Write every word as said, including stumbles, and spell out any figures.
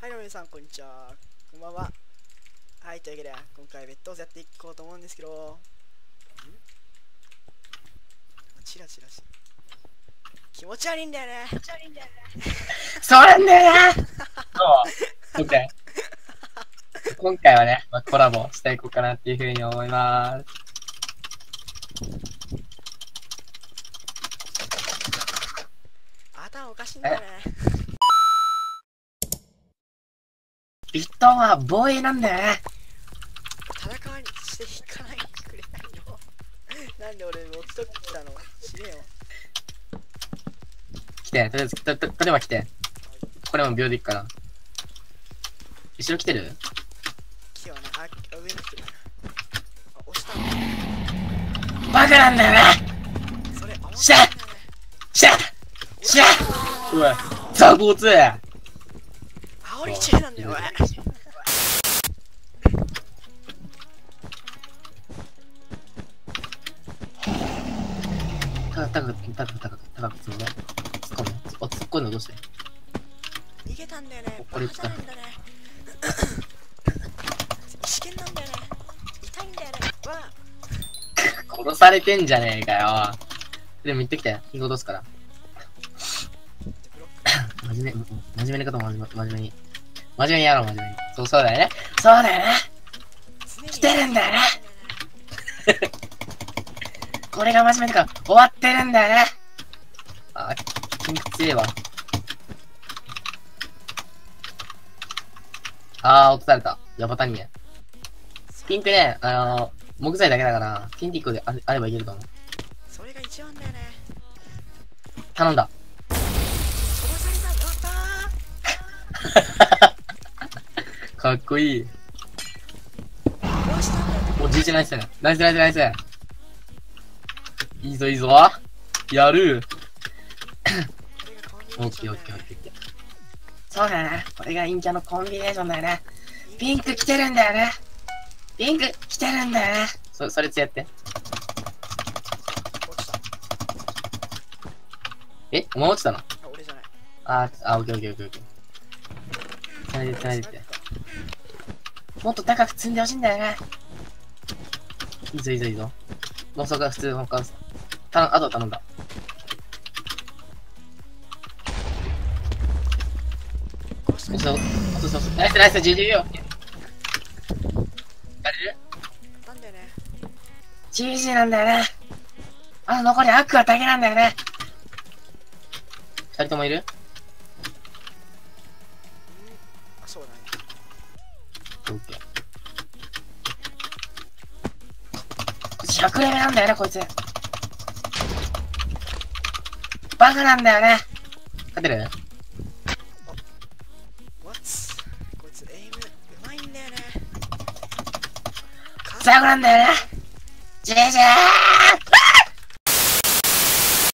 はい、皆さん、こんにちは。こんばんは。はい、というわけで、今回、ベッドをやっていこうと思うんですけど、チラチラして気持ち悪いんだよね。気持ち悪いんだよね。そうなんだよね。そう。今回。今回はね、まあ、コラボしていこうかなっていうふうに思います。頭おかしいんだね。ビットは防衛なんだよね。戦わにして引かないでくれないよ。なんで俺持ちときたの？知れよ。来て、とりあえずとととれば来て。これも秒でいくから。後ろ来てる？来てはね、あ上に来てる。あ押したの。バカなんだよね。それあシャッシャッシャッうわザコツあおりちなんだよ。高く高く高く高く高く積むね。突っ込む。あ突っ込んだどうして？逃げたんだよね。これ使う。石剣なんだよね。痛いんだよね。わ殺されてんじゃねえかよ。でも行ってきて。戻すから。真面目、真面目なことも真面目、真面目に。真面目にやろう、真面目に。そう、そうだよね。そうだよね。来てるんだよね。これが真面目だから、終わってるんだよね。あ、筋肉強いわ。あー、落とされた。ヤバタニね。ピンってね、あのー、木材だけだから、ピンっていっこで あ, あればいけると思う。それが一番だよね。頼んだ。かっこいい。おじいちゃんナイスナイスナイスナイス。いいぞいいぞ。やる。オッケーオッケーオッケー。そうだな。これが陰キャのコンビネーションだよね。ピンク来てるんだよね。ピンク来てるんだよね。そ、それつやって。え、お前落ちたの？あ、俺じゃない。あ、あ、オッケーオッケーオッケーオッケー。てててもっと高く積んでほしいんだよね。いいぞいいぞいいぞ。もうそこは普通のカウス。あと頼んだ。そうそうそうそう。ナイスナイスじゅうびょう。なんだよね。ジージー なんだよね。あと残りアクアだけなんだよね。ふたりともいる？そうだね。オッケー。ひゃくレベルなんだよね、こいつ。バカなんだよね。勝てる？こいつ、エイム、うまいんだよね。最後なんだよね。ジェジェー